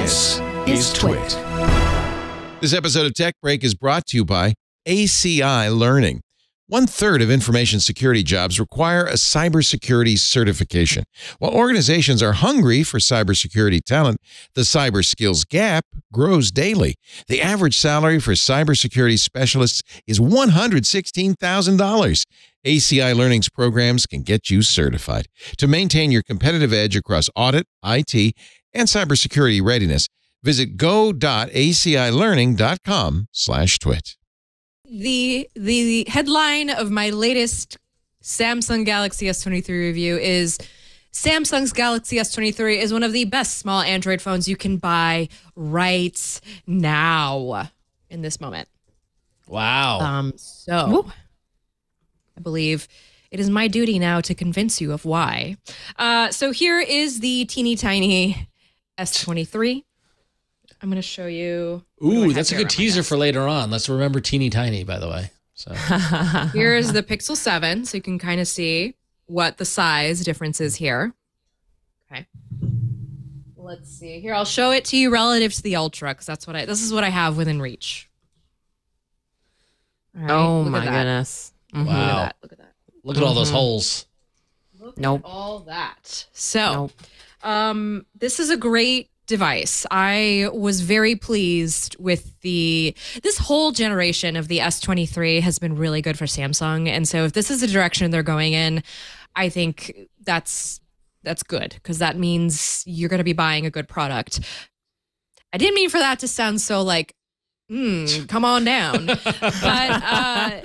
This is TWiT. This episode of Tech Break is brought to you by ACI Learning. 1/3 of information security jobs require a cybersecurity certification. While organizations are hungry for cybersecurity talent, the cyber skills gap grows daily. The average salary for cybersecurity specialists is $116,000. ACI Learning's programs can get you certified. To maintain your competitive edge across audit, IT, and cybersecurity readiness, visit go.acilearning.com/twit. The headline of my latest Samsung Galaxy S23 review is Samsung's Galaxy S23 is one of the best small Android phones you can buy right now in this moment. Wow. So I believe it is my duty now to convince you of why. So here is the teeny tiny S23. I'm going to show you. Ooh, that's a good teaser for later on. Let's remember teeny tiny, by the way. So here is the Pixel 7, so you can kind of see what the size difference is here. Okay. Let's see. Here, I'll show it to you relative to the Ultra, because that's what this is what I have within reach. All right, oh my goodness. Mm-hmm. Wow. Look at that. Look at that. Look at all those holes. Look at all that. So, this is a great device. I was very pleased with this whole generation of the S23 has been really good for Samsung. And so if this is the direction they're going in, I think that's good, because that means you're going to be buying a good product. I didn't mean for that to sound so like, come on down. But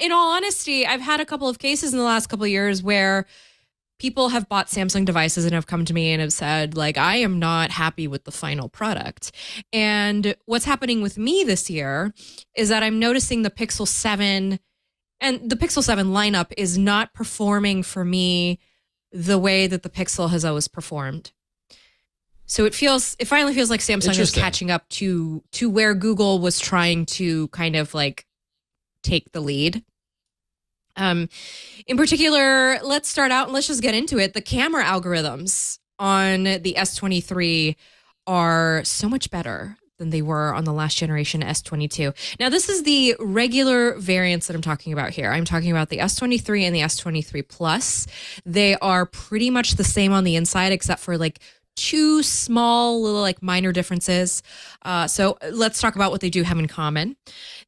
in all honesty, I've had a couple of cases in the last couple of years where people have bought Samsung devices and have come to me and have said, like, I am not happy with the final product. And what's happening with me this year is that I'm noticing the Pixel 7 and the Pixel 7 lineup is not performing for me the way that the Pixel has always performed. So it finally feels like Samsung is catching up to where Google was trying to kind of like take the lead. In particular, let's start out and let's just get into it. The camera algorithms on the S23 are so much better than they were on the last generation S22. Now, this is the regular variants that I'm talking about here. I'm talking about the S23 and the S23 Plus. They are pretty much the same on the inside, except for like two small little like minor differences. So let's talk about what they do have in common.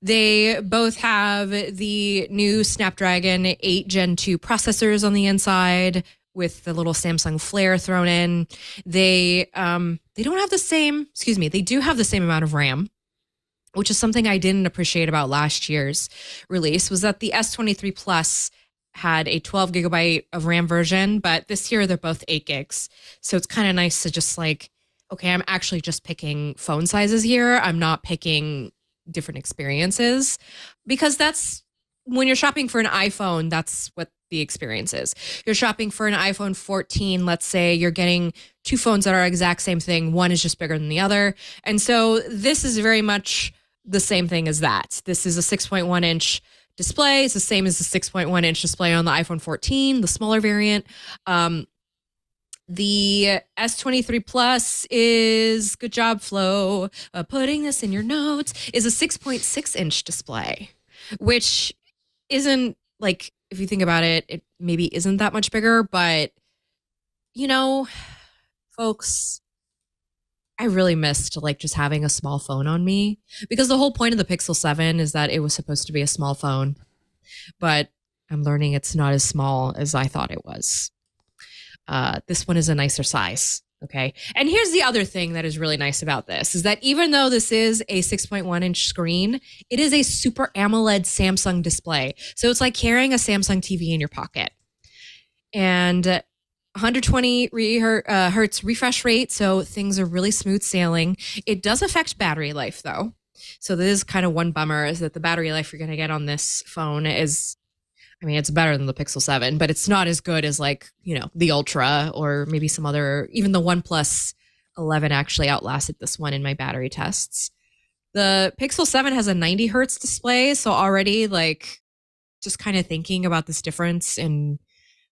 They both have the new Snapdragon 8 gen 2 processors on the inside with the little Samsung flare thrown in. They don't have the same, excuse me, they do have the same amount of RAM, which is something I didn't appreciate about last year's release, was that the S23 Plus had a 12 gigabyte of RAM version, but this year they're both 8 gigs. So it's kind of nice to just like, okay, I'm actually just picking phone sizes here. I'm not picking different experiences, because that's when you're shopping for an iPhone, that's what the experience is. You're shopping for an iPhone 14. Let's say you're getting two phones that are exact same thing. One is just bigger than the other. And so this is very much the same thing as that. This is a 6.1 inch display. It's the same as the 6.1 inch display on the iPhone 14, the smaller variant. The S23 Plus is, good job, Flo, putting this in your notes, is a 6.6 inch display, which isn't like, if you think about it, it maybe isn't that much bigger, but you know, folks, I really missed like just having a small phone on me, because the whole point of the Pixel 7 is that it was supposed to be a small phone, but I'm learning it's not as small as I thought it was. This one is a nicer size. Okay. And here's the other thing that is really nice about this, is that even though this is a 6.1 inch screen, it is a Super AMOLED Samsung display. So it's like carrying a Samsung TV in your pocket. And 120 hertz refresh rate, so things are really smooth sailing. It does affect battery life, though. So this is kind of one bummer, is that the battery life you're going to get on this phone is, I mean, it's better than the Pixel 7, but it's not as good as like, you know, the Ultra or maybe some other, even the OnePlus 11 actually outlasted this one in my battery tests. The Pixel 7 has a 90 hertz display, so already like just kind of thinking about this difference in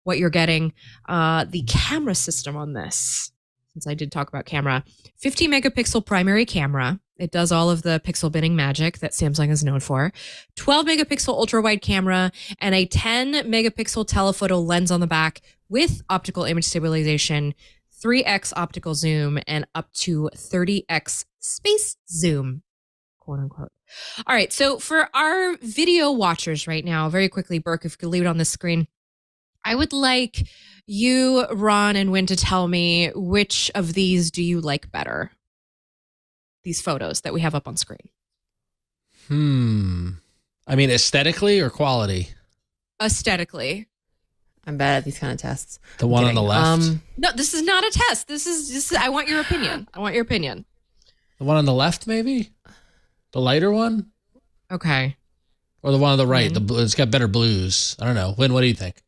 what you're getting. The camera system on this since I did talk about camera, 50 megapixel primary camera. It does all of the pixel binning magic that Samsung is known for. 12 megapixel ultra wide camera and a 10 megapixel telephoto lens on the back with optical image stabilization, 3x optical zoom, and up to 30x space zoom, quote unquote. All right, so for our video watchers right now, very quickly, Burke, if you could leave it on the screen, I would like you, Ron, and Wynn to tell me which of these do you like better? These photos that we have up on screen. I mean, aesthetically or quality? Aesthetically. I'm bad at these kind of tests. The one on the left? No, this is not a test. This is I want your opinion. I want your opinion. The one on the left, maybe? The lighter one? Okay. Or the one on the right? The blue, it's got better blues. I don't know. Lynn, what do you think?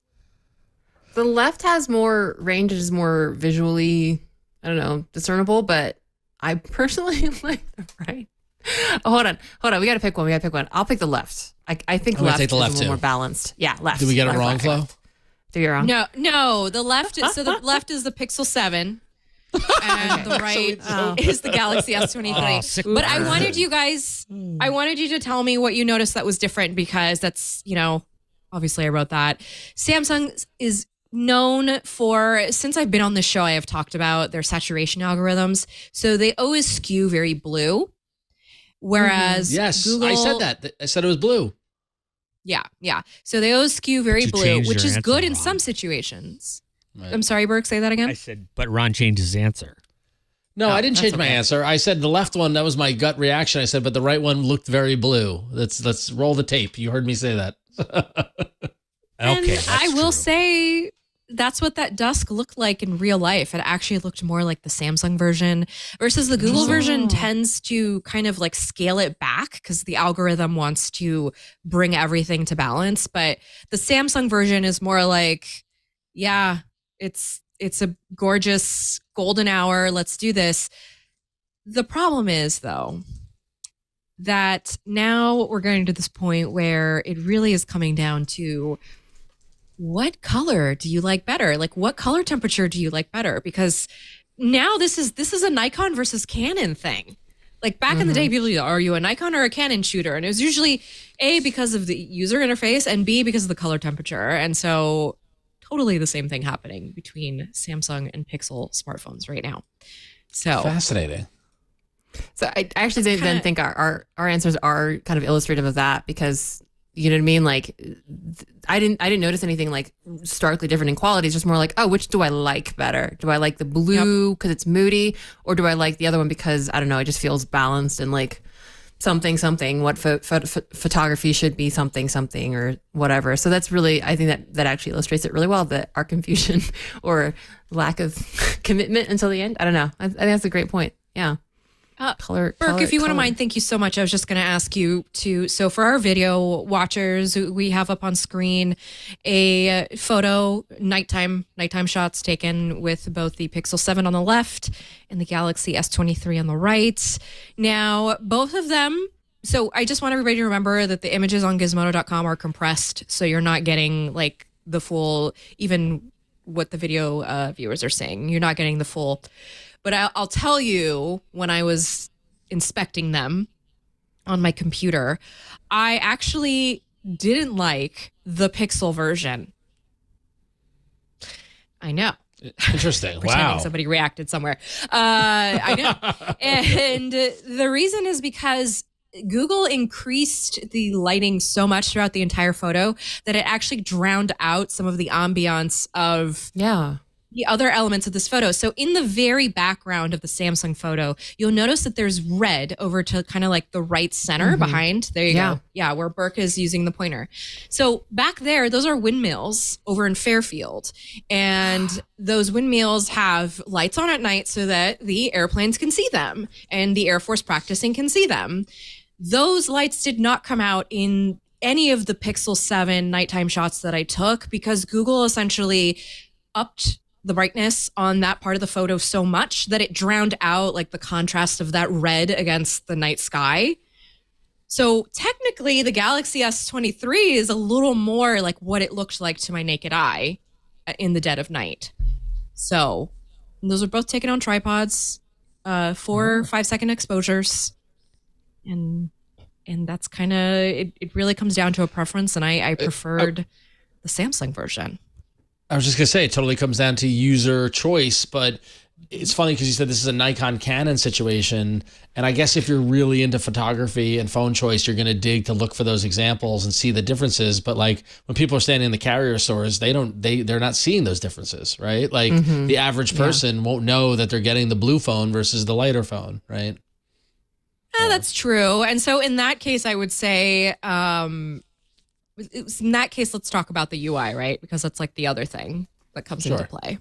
The left has more range. It is more visually, I don't know, discernible, but I personally like the right. Oh, hold on. We got to pick one. I'll pick the left. I think left is a little more balanced. Yeah, left. Did we get it wrong, Flo? Did we get it wrong? No. The left is, so the left is the Pixel 7. And the right is the Galaxy S23. Oh, but I wanted you to tell me what you noticed that was different, because that's, you know, obviously I wrote that. Samsung is known for, since I've been on this show, I have talked about their saturation algorithms. So they always skew very blue. Whereas Google, I said that. I said it was blue. Yeah. So they always skew very blue, which is good in some situations. Right. I'm sorry, Burke, say that again. I said, but Ron changed his answer. No, I didn't change my answer. I said the left one, that was my gut reaction. I said, but the right one looked very blue. Let's roll the tape. You heard me say that. Okay. And I will say that's what that dusk looked like in real life. It actually looked more like the Samsung version, versus the Google version tends to kind of like scale it back because the algorithm wants to bring everything to balance. But the Samsung version is more like, yeah, it's a gorgeous golden hour. Let's do this. The problem is, though, that now we're going to this point where it really is coming down to what color do you like better? Like, what color temperature do you like better? Because now this is a Nikon versus Canon thing. Like, back in the day, people would go, are you a Nikon or a Canon shooter? And it was usually A, because of the user interface, and B, because of the color temperature. And so totally the same thing happening between Samsung and Pixel smartphones right now. So fascinating. So I actually didn't think our answers are kind of illustrative of that, because, you know what I mean? Like, I didn't notice anything like starkly different in quality. It's just more like, oh, which do I like better? Do I like the blue because it's moody, or do I like the other one because, I don't know, it just feels balanced and like something, what photography should be something or whatever. So that's really, I think that actually illustrates it really well, that our confusion or lack of commitment until the end. I don't know. I think that's a great point. Yeah. Burke, if you wouldn't mind, thank you so much. I was just going to ask you to, so for our video watchers, we have up on screen a photo, nighttime shots taken with both the Pixel 7 on the left and the Galaxy S23 on the right. Now, both of them, so I just want everybody to remember that the images on gizmodo.com are compressed, so you're not getting like the full, even what the video viewers are saying. You're not getting the full. But I'll tell you, when I was inspecting them on my computer, I actually didn't like the Pixel version. I know. Interesting. Wow. Somebody reacted somewhere. I know. And the reason is because Google increased the lighting so much throughout the entire photo that it actually drowned out some of the ambiance of... Yeah. The other elements of this photo. So in the very background of the Samsung photo, you'll notice that there's red over to kind of like the right center behind. There you go. Yeah, where Burke is using the pointer. So back there, those are windmills over in Fairfield. And those windmills have lights on at night so that the airplanes can see them and the Air Force practicing can see them. Those lights did not come out in any of the Pixel 7 nighttime shots that I took, because Google essentially upped the brightness on that part of the photo so much that it drowned out like the contrast of that red against the night sky. So technically the Galaxy S23 is a little more like what it looked like to my naked eye in the dead of night. So And those are both taken on tripods, 4 5-second exposures. And that's kind of, it really comes down to a preference, and I preferred the Samsung version. I was just going to say, it totally comes down to user choice, but it's funny because you said this is a Nikon Canon situation. And I guess if you're really into photography and phone choice, you're going to dig to look for those examples and see the differences. But like when people are standing in the carrier stores, they're not seeing those differences, right? Like the average person won't know that they're getting the blue phone versus the lighter phone, right? Yeah, that's true. And so in that case, I would say, in that case, let's talk about the UI, right? Because that's like the other thing that comes into play.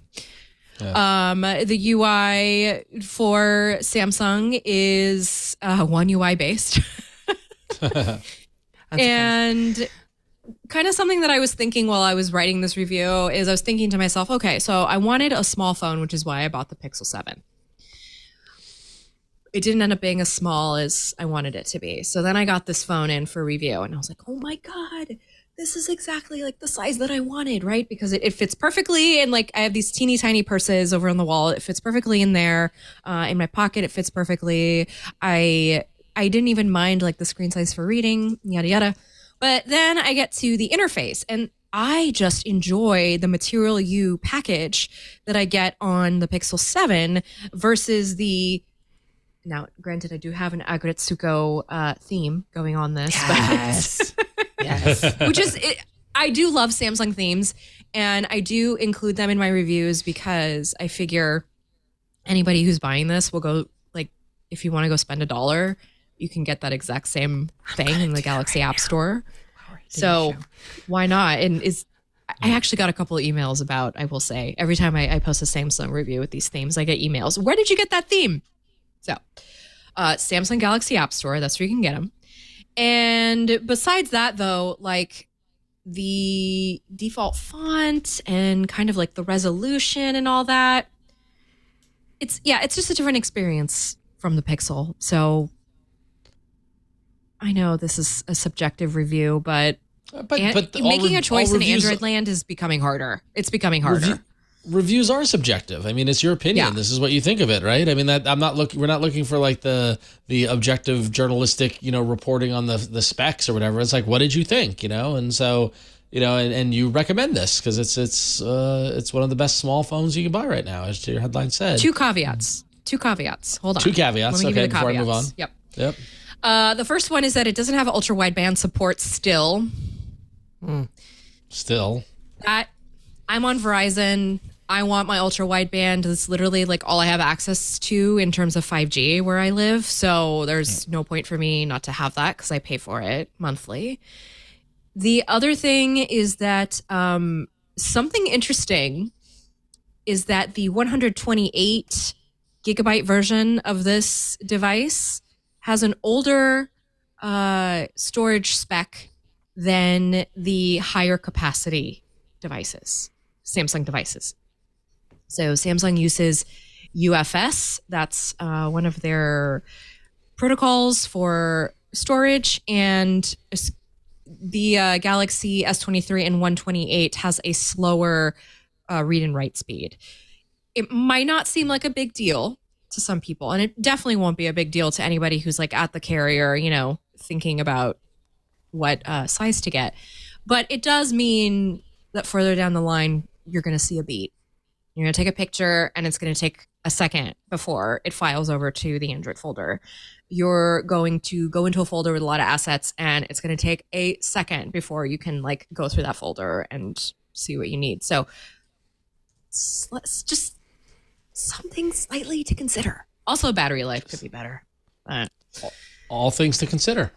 Yeah. The UI for Samsung is One UI based. And kind of something that I was thinking while I was writing this review is I was thinking to myself, okay, so I wanted a small phone, which is why I bought the Pixel 7. It didn't end up being as small as I wanted it to be. So then I got this phone in for review and I was like, oh my God, this is exactly like the size that I wanted, right? Because it fits perfectly. And like I have these teeny tiny purses over on the wall. It fits perfectly in there. In my pocket, it fits perfectly. I didn't even mind like the screen size for reading, yada, yada. But then I get to the interface and I just enjoy the Material U package that I get on the Pixel 7 versus the... Now, granted, I do have an Aggretsuko theme going on this. Yes. But yes. Which is, I do love Samsung themes, and I do include them in my reviews because I figure anybody who's buying this will go, like, if you want to go spend $1, you can get that exact same thing in the Galaxy App Store. So why not? And is I actually got a couple of emails about, I will say, every time I post a Samsung review with these themes, I get emails. Where did you get that theme? So, Samsung Galaxy App Store, that's where you can get them. And besides that, though, like the default font and kind of like the resolution and all that, it's just a different experience from the Pixel. So, I know this is a subjective review, but making a choice in Android land is becoming harder. It's becoming harder. Reviews are subjective. I mean, it's your opinion. Yeah. This is what you think of it, right? I mean, that we're not looking for like the objective journalistic, you know, reporting on the specs or whatever. It's like, what did you think, you know? And so, you know, and you recommend this because it's one of the best small phones you can buy right now, as your headline said. Two caveats. Hold on. Two caveats. Okay, before I move on. Yep. The first one is that it doesn't have ultra wideband support still. I'm on Verizon. I want my ultra wideband. That's literally like all I have access to in terms of 5G where I live. So there's no point for me not to have that because I pay for it monthly. The other thing is that something interesting is that the 128 gigabyte version of this device has an older storage spec than the higher capacity devices. Samsung devices. So Samsung uses UFS. That's one of their protocols for storage. And the Galaxy S23 and 128 has a slower read and write speed. It might not seem like a big deal to some people. And it definitely won't be a big deal to anybody who's like at the carrier, you know, thinking about what size to get. But it does mean that further down the line, you're going to see a beat. You're going to take a picture and it's going to take a second before it files over to the Android folder. You're going to go into a folder with a lot of assets and it's going to take a second before you can like go through that folder and see what you need. So let's just something slightly to consider. Also battery life could be better. All things to consider.